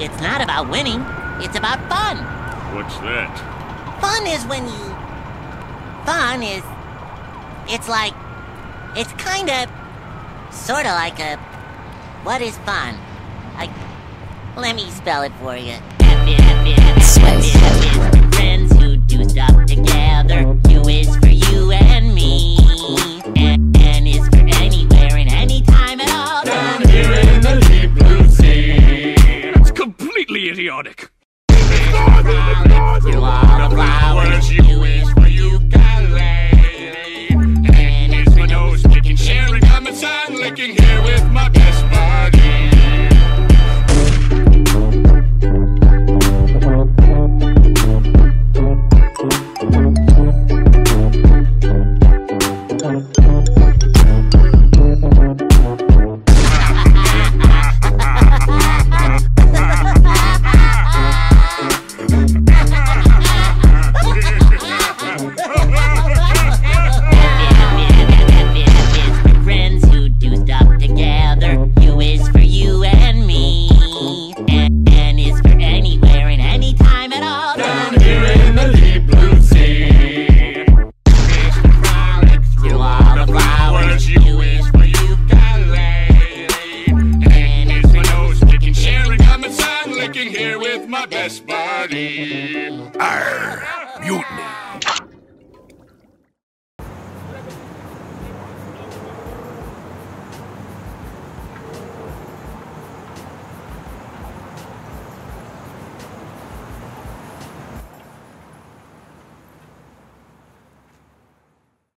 It's not about winning. It's about fun. What's that? Fun is when you... Fun is... It's like... It's kind of... Sort of like a... What is fun? Like... Let me spell it for you. F.U.N. Friends who do stuff together. U is for you and me. And N is for anywhere and anytime at all. Down here in the deep blue sea. That's completely idiotic. You are the flowers.